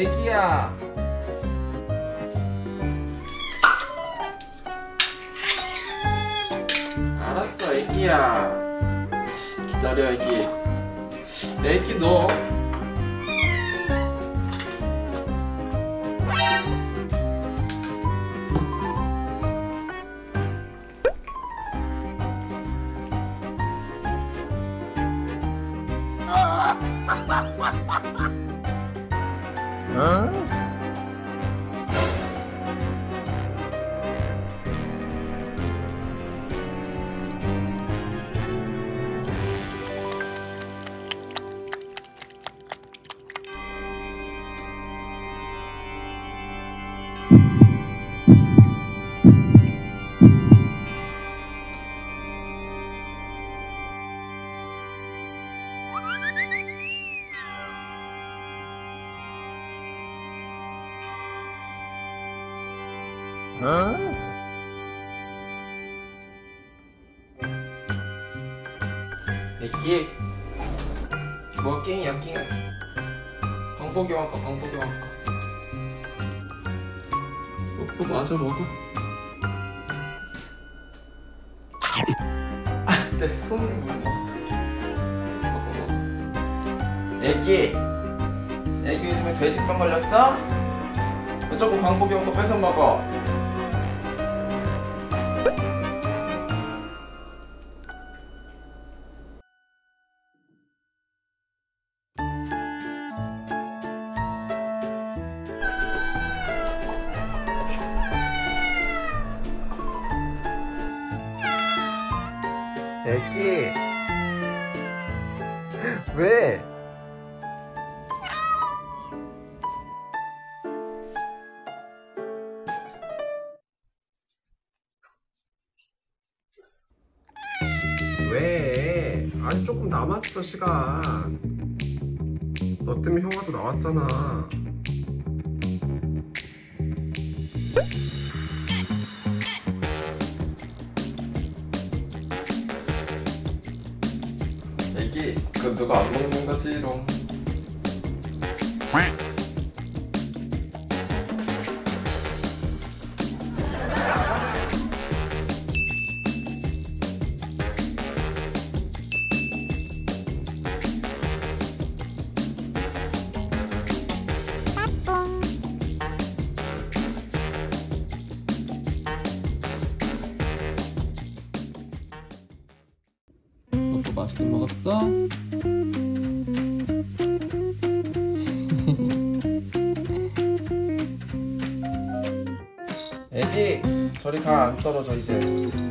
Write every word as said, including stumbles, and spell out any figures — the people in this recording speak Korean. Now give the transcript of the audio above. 애기야. 알았어, 애기야. 기다려, 애기. 애기, 너. 응? Huh? 애기 뭐 깽이야 깽. 방포기 왕꺼 방포기 왕꺼. 어 맞아 먹어. 아 내 손이 물려. 먹어. 애기 애기 요즘에 돼지병 걸렸어? 어쩌고 방포기 왕꺼 뺏어 먹어. 애기 왜? 왜? 아직 조금 남았어 시간. 너 때문에 형아도 나왔잖아. 애기, 그건 누가 안 먹는 거지롱. 맛있게 먹었어? 애기 저리 가. 안 떨어져 이제.